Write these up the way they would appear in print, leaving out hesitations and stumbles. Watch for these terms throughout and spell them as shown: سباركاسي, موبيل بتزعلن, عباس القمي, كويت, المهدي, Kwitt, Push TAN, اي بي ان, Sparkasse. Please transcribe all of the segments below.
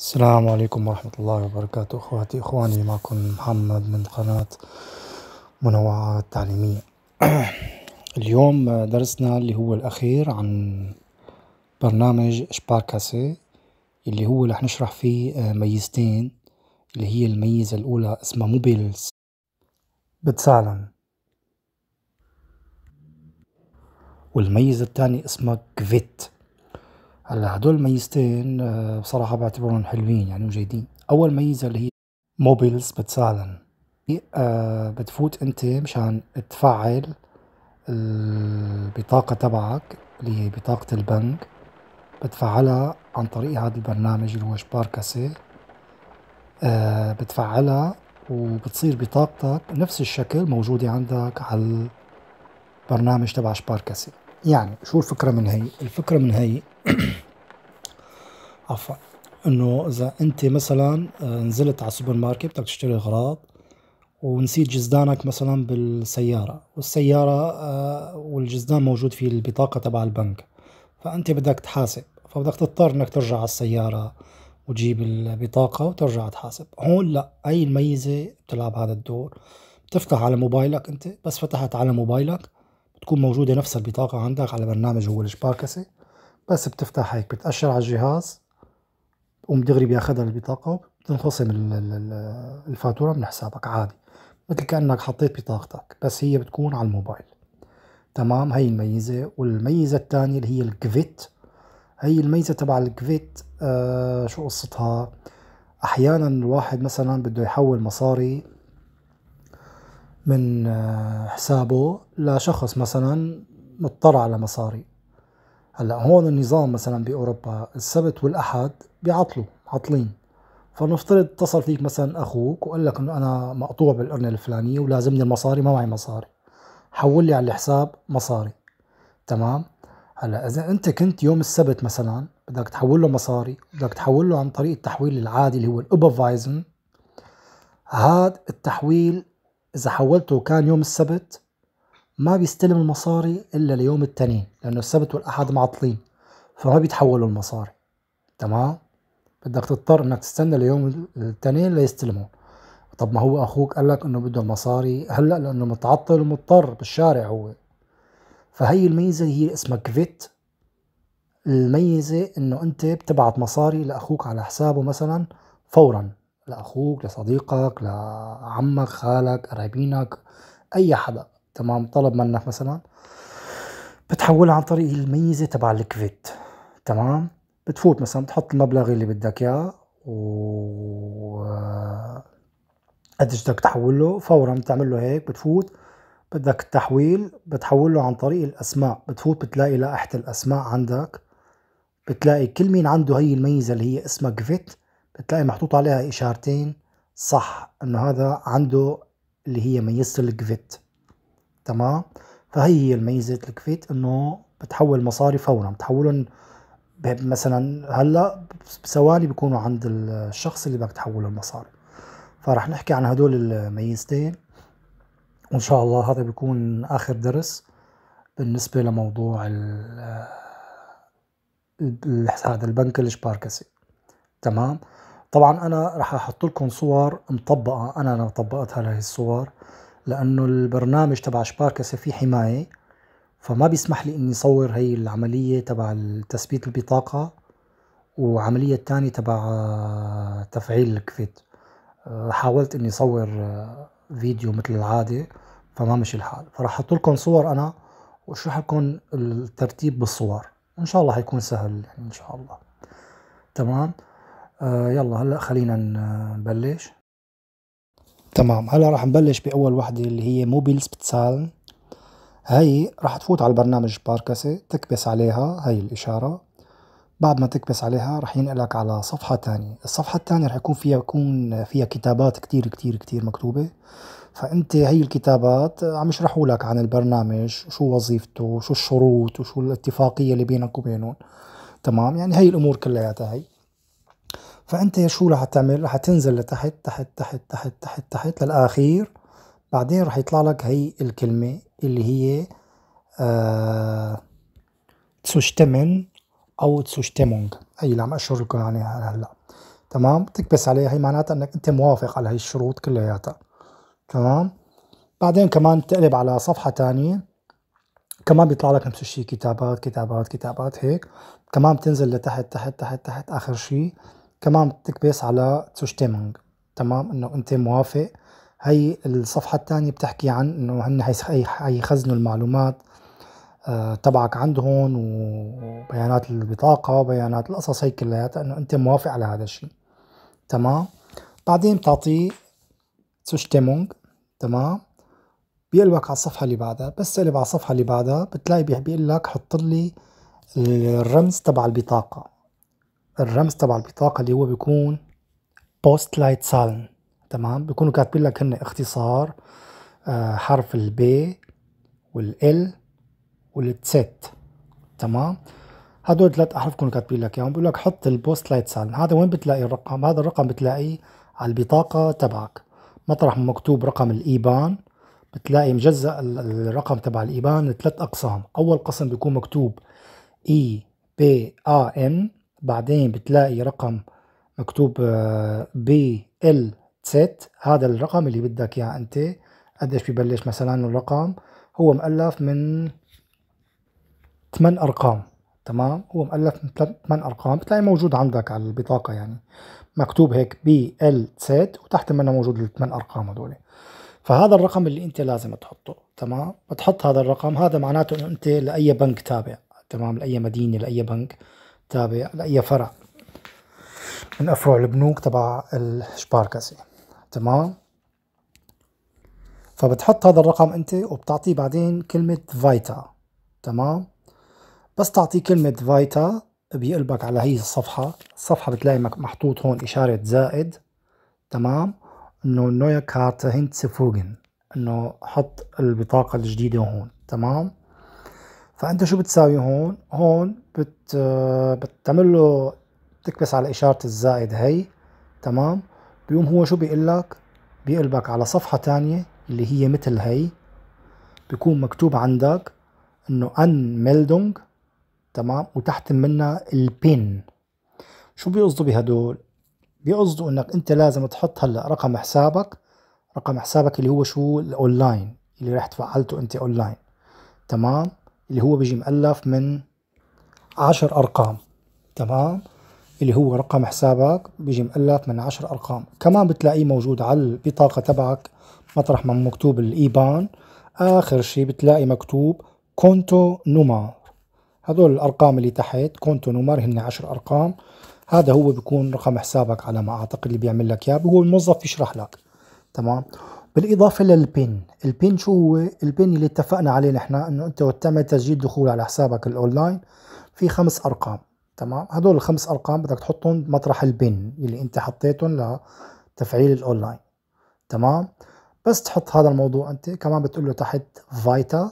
السلام عليكم ورحمة الله وبركاته. أخواتي إخواني، معكم محمد من قناة منوعات تعليمية. اليوم درسنا اللي هو الأخير عن برنامج سباركاسي، اللي هو رح نشرح فيه ميزتين، اللي هي الميزة الأولى اسمها موبيل بتزعلن، والميزة الثانية اسمها كويت. هلا هدول الميزتين بصراحة بعتبرهم حلوين يعني وجيدين. أول ميزة اللي هي موبيلز بتزعلن، بتفوت أنت مشان تفعل البطاقة تبعك اللي هي بطاقة البنك، بتفعلها عن طريق هذا البرنامج اللي هو سباركاسي. بتفعلها وبتصير بطاقتك نفس الشكل موجودة عندك على البرنامج تبع سباركاسي. يعني شو الفكرة من هي؟ الفكرة من هي عفوا، انه اذا انت مثلا نزلت على السوبر ماركت بدك تشتري اغراض ونسيت جزدانك مثلا بالسيارة، والسيارة والجزدان موجود فيه البطاقة تبع البنك، فانت بدك تحاسب، فبدك تضطر انك ترجع على السيارة وتجيب البطاقة وترجع تحاسب. هون لا، اي الميزة بتلعب هذا الدور، بتفتح على موبايلك انت، بس فتحت على موبايلك بتكون موجودة نفس البطاقة عندك على برنامج هو السباركاسي، بس بتفتح هيك بتأشر على الجهاز ومدغري بياخدها البطاقة وبتنخصم الفاتورة من حسابك عادي، مثل كأنك حطيت بطاقتك، بس هي بتكون على الموبايل. تمام، هي الميزة. والميزة الثانية اللي هي الكويت، هي الميزة تبع الكويت. شو قصتها؟ أحيانا الواحد مثلا بده يحول مصاري من حسابه لشخص مثلا مضطر على مصاري. هلا هون النظام مثلا بأوروبا السبت والأحد بيعطلوا، عطلين، فنفترض اتصل فيك مثلا أخوك وقال لك إنه أنا مقطوع بالقرنة الفلانية ولازمني المصاري، ما معي مصاري، حول لي على الحساب مصاري. تمام، هلا إذا أنت كنت يوم السبت مثلا بدك تحول له مصاري، بدك تحول له عن طريق التحويل العادي اللي هو الأوبرفايزن. هاد التحويل إذا حولته كان يوم السبت ما بيستلم المصاري إلا ليوم التنين، لأنه السبت والأحد معطلين فما بيتحولوا المصاري. تمام، بدك تضطر إنك تستنى ليوم التنين ليستلمون. طب ما هو أخوك قال لك إنه بده مصاري هلأ لأنه متعطل ومضطر بالشارع هو. فهي الميزة هي اسمها كويت. الميزة إنه أنت بتبعت مصاري لأخوك على حسابه مثلا فورا، لأخوك، لصديقك، لعمك، خالك، قرايبينك، أي حدا. تمام، طلب منك مثلا بتحولها عن طريق الميزة تبع الكويت. تمام، بتفوت مثلا بتحط المبلغ اللي بدك اياه و قديش بدك تحول له، فورا بتعمل له هيك، بتفوت بدك التحويل بتحول له عن طريق الاسماء، بتفوت بتلاقي لائحة الاسماء عندك، بتلاقي كل مين عنده هي الميزة اللي هي اسمها كويت، بتلاقي محطوط عليها اشارتين صح انه هذا عنده اللي هي ميزة الكويت. تمام، فهي هي الميزة الكويت، انه بتحول مصاري فورا، بتحولهم مثلا هلا بثواني بيكونوا عند الشخص اللي بدك تحول المصاري. فرح نحكي عن هدول الميزتين، وان شاء الله هذا بيكون اخر درس بالنسبة لموضوع هذا البنك السباركاسي. تمام، طبعا انا رح احط لكم صور مطبقة، انا طبقتها لهي الصور، لانه البرنامج تبع سباركاسي فيه حماية، فما بيسمح لي اني صور هي العملية تبع تثبيت البطاقة وعملية تانية تبع تفعيل الكويت. حاولت اني صور فيديو مثل العادة فما مشي الحال، فرح احط لكم صور انا واشرح لكم الترتيب بالصور، وان شاء الله حيكون سهل يعني ان شاء الله. تمام، يلا هلا خلينا نبلش. تمام، هلا راح نبلش باول وحده اللي هي موبيلز بتزعلن. هي راح تفوت على البرنامج سباركاسي، تكبس عليها هي الاشاره، بعد ما تكبس عليها راح ينقلك على صفحه ثانيه. الصفحه الثانيه راح يكون فيها كتابات كتير كتير كتير مكتوبه، فانت هي الكتابات عم يشرحوا لك عن البرنامج، شو وظيفته، شو الشروط، وشو الاتفاقيه اللي بينك وبينهم. تمام، يعني هي الامور كلياتها هي. فانت شو رح تعمل؟ رح تنزل لتحت تحت تحت تحت تحت تحت للاخير، بعدين رح يطلع لك هي الكلمه اللي هي تسوشتمن او تسوشتمونج، هي اللي عم اشرح لكم عنها هلا. تمام، تكبس عليها، هي معناتها انك انت موافق على هي الشروط كلياتها. تمام، بعدين كمان تقلب على صفحة تانية، كمان بيطلع لك نفس الشيء كتابات كتابات كتابات هيك، كمان بتنزل لتحت تحت تحت تحت اخر شيء كمان بتكبس على تشتمنج. تمام، انه انت موافق. هي الصفحة الثانية بتحكي عن انه هن حيخزنوا المعلومات تبعك عندهم، وبيانات البطاقة وبيانات القصص هي كلياتها، انه انت موافق على هذا الشيء. تمام، بعدين بتعطيه تشتمنج. تمام، بيقلبك على الصفحة اللي بعدها، بس تقلب على الصفحة اللي بعدها بتلاقي بيقول لك حط لي الرمز تبع البطاقة. الرمز تبع البطاقة اللي هو بيكون بوست لايت سالن. تمام، بيكونوا كاتبين لك هن اختصار حرف البي والال والتسيت. تمام، هدول ثلاث احرف بيكونوا كاتبين لك اياهم، يعني بيقول لك حط البوست لايت سالن. هذا وين بتلاقي الرقم؟ هذا الرقم بتلاقيه على البطاقة تبعك، مطرح مكتوب رقم الايبان بتلاقي مجزأ الرقم تبع الايبان لثلاث اقسام. اول قسم بيكون مكتوب اي بي ان، بعدين بتلاقي رقم مكتوب بي ال ست، هذا الرقم اللي بدك اياه انت. قديش ببلش مثلا الرقم؟ هو مؤلف من 8 ارقام. تمام، هو مؤلف من 8 ارقام، بتلاقي موجود عندك على البطاقه، يعني مكتوب هيك بي ال ست وتحت منه موجود الثمان ارقام هذول. فهذا الرقم اللي انت لازم تحطه. تمام، بتحط هذا الرقم، هذا معناته انه انت لاي بنك تابع. تمام، لاي مدينه، لاي بنك تابع، لاي فرع من افرع البنوك تبع الشباركاسي. تمام، فبتحط هذا الرقم انت وبتعطيه بعدين كلمه فايتا. تمام، بس تعطيه كلمه فايتا بيقلبك على هي الصفحه. الصفحه بتلاقي محطوط هون اشاره زائد. تمام، انه نويا كارتا هينتسفوجن، انه حط البطاقه الجديده هون. تمام، فانت شو بتساوي هون؟ هون بتعمل له، تكبس على اشاره الزائد هي. تمام، بيقوم هو شو بيقول لك؟ بيقلبك على صفحه ثانيه اللي هي مثل هي، بيكون مكتوب عندك انه ان ميلدونج. تمام، وتحت منها البين. شو بيقصدوا بهدول؟ بيقصدوا انك انت لازم تحط هلا رقم حسابك، رقم حسابك اللي هو شو؟ الاونلاين اللي رح تفعلته انت اونلاين. تمام، اللي هو بيجي مؤلف من 10 ارقام. تمام، اللي هو رقم حسابك بيجي مؤلف من 10 ارقام، كمان بتلاقيه موجود على البطاقه تبعك مطرح ما مكتوب الايبان. اخر شيء بتلاقي مكتوب كونتو نمر، هذول الارقام اللي تحت كونتو نمر هن 10 ارقام. هذا هو بيكون رقم حسابك على ما اعتقد اللي بيعمل لك اياه، هو الموظف يشرح لك. تمام، بالاضافه للبين. البين شو هو؟ البين اللي اتفقنا عليه نحن انه انت وقت تعمل تسجيل دخول على حسابك الاونلاين في 5 ارقام. تمام، هدول الخمس ارقام بدك تحطهم مطرح البن اللي انت حطيتهم لتفعيل الاونلاين. تمام، بس تحط هذا الموضوع انت، كمان بتقول له تحت فايتا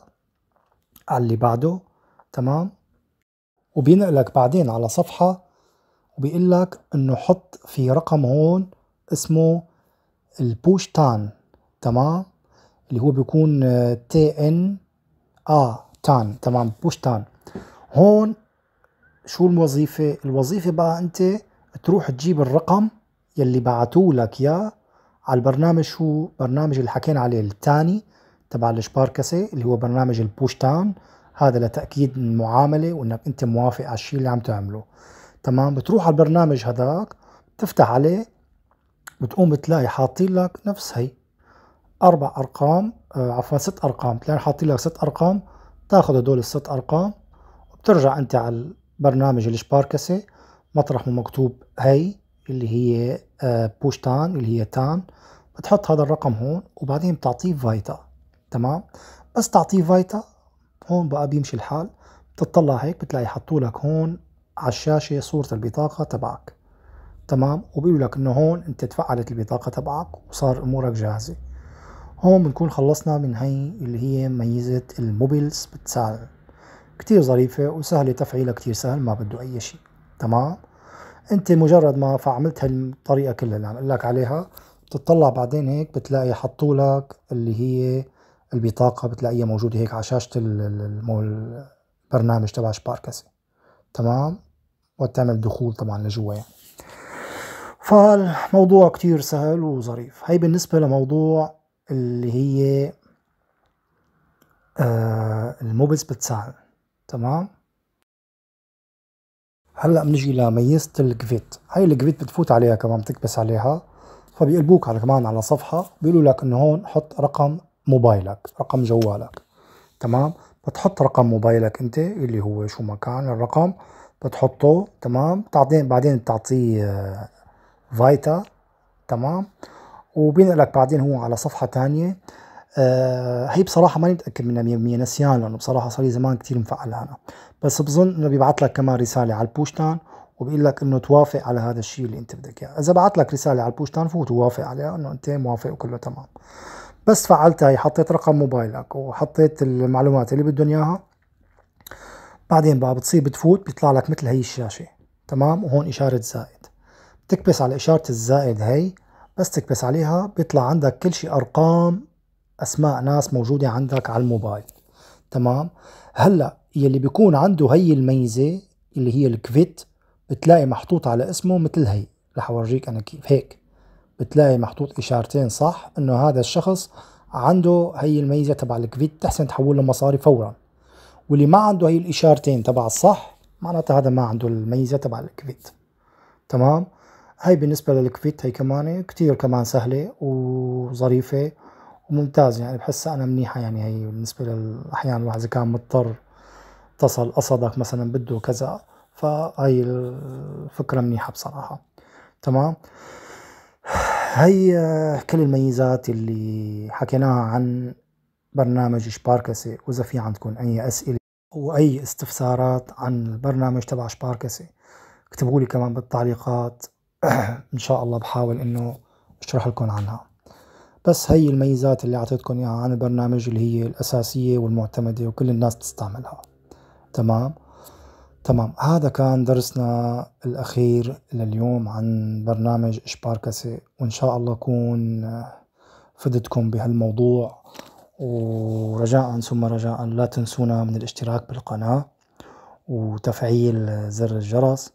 على اللي بعده. تمام، وبينقلك بعدين على صفحه وبيقول لك انه حط في رقم هون اسمه البوش تان. تمام، اللي هو بيكون تي ان تان. تمام، بوش تان. هون شو الوظيفة؟ الوظيفة بقى أنت تروح تجيب الرقم يلي بعتوا لك إياه على البرنامج. شو برنامج اللي حكينا عليه الثاني تبع الشباركسي اللي هو برنامج البوش تان؟ هذا لتأكيد المعاملة وإنك أنت موافق على الشيء اللي عم تعمله. تمام، بتروح على البرنامج هذاك، بتفتح عليه، بتقوم بتلاقي حاطين لك نفس هي 4 أرقام، عفوا 6 أرقام، بتلاقي حاطين لك 6 أرقام. بتاخذ هدول ال6 أرقام وبترجع أنت على برنامج الشباركسي مطرح ما مكتوب هي اللي هي بوش تان اللي هي تان، بتحط هذا الرقم هون وبعدين بتعطيه فايتا. تمام، بس تعطيه فايتا هون بقى بيمشي الحال. بتطلع هيك بتلاقي حطوا لك هون على الشاشه صوره البطاقه تبعك. تمام، وبيقول لك انه هون انت تفعلت البطاقه تبعك وصار امورك جاهزه. هون بنكون خلصنا من هي اللي هي ميزه الموبيل بتساعد، كتير ظريفة وسهلة تفعيلها، كتير سهل، ما بده أي شيء. تمام، أنت مجرد ما فعملت هالطريقة كلها اللي عم أقول لك عليها، بتطلع بعدين هيك بتلاقي حطوا لك اللي هي البطاقة، بتلاقيها موجودة هيك على شاشة البرنامج تبع شباركسي. تمام، وتعمل دخول طبعا لجوا يعني. فالموضوع كتير سهل وظريف. هاي بالنسبة لموضوع اللي هي الموبيلز بتساعد. تمام. هلا بنجي لميزة الكفيت. هاي الكفيت بتفوت عليها كمان، بتكبس عليها فبيقلبوك على كمان على صفحة بيقولوا لك انه هون حط رقم موبايلك، رقم جوالك. تمام. بتحط رقم موبايلك انت اللي هو شو ما كان الرقم بتحطه. تمام. بعدين بتعطيه فايتا. تمام. وبينقلك بعدين هو على صفحة تانية. هي بصراحة ماني متأكد منها 100% نسيان، لأنه بصراحة صار لي زمان كتير مفعلها أنا، بس بظن إنه بيبعت لك كمان رسالة على البوش تان وبيقول لك إنه توافق على هذا الشيء اللي أنت بدك إياه. يعني إذا بعت لك رسالة على البوش تان فوت ووافق عليها إنه أنت موافق وكله تمام. بس فعلتها هي، حطيت رقم موبايلك وحطيت المعلومات اللي بدهم إياها. بعدين بقى بتصير بتفوت بيطلع لك مثل هي الشاشة. تمام. وهون إشارة زائد، بتكبس على إشارة الزائد هي، بس تكبس عليها بيطلع عندك كل شيء، أرقام، اسماء ناس موجوده عندك على الموبايل. تمام. هلا يلي بيكون عنده هي الميزه اللي هي الكفيت بتلاقي محطوط على اسمه مثل هي، رح اورجيك انا كيف. هيك بتلاقي محطوط اشارتين صح انه هذا الشخص عنده هي الميزه تبع الكفيت، تحسن تحول له مصاري فورا. واللي ما عنده هي الاشارتين تبع الصح معناتها هذا ما عنده الميزه تبع الكفيت. تمام. هي بالنسبه للكفيت، هي كمان كثير كمان سهله وظريفه وممتاز، يعني بحسها أنا منيحة. يعني هي بالنسبة للأحيان الواحد إذا كان مضطر اتصل قصدك مثلا بده كذا، فهي الفكرة منيحة بصراحة. تمام. هي كل الميزات اللي حكيناها عن برنامج شباركسي. وإذا في عندكم أي أسئلة أو أي استفسارات عن البرنامج تبع شباركسي اكتبوا لي كمان بالتعليقات إن شاء الله بحاول إنه أشرح لكم عنها. بس هي الميزات اللي اعطيتكم اياها عن البرنامج اللي هي الاساسيه والمعتمده وكل الناس تستعملها. تمام. تمام. هذا كان درسنا الاخير لليوم عن برنامج شباركسي، وان شاء الله اكون فدتكم بهالموضوع. ورجاء ثم رجاء لا تنسونا من الاشتراك بالقناه وتفعيل زر الجرس،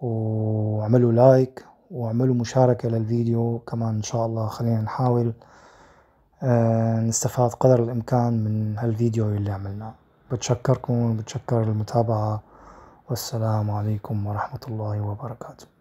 واعملوا لايك واعملوا مشاركة للفيديو كمان إن شاء الله. خلينا نحاول نستفاد قدر الإمكان من هالفيديو اللي عملناه. بتشكركم وبتشكر المتابعة، والسلام عليكم ورحمة الله وبركاته.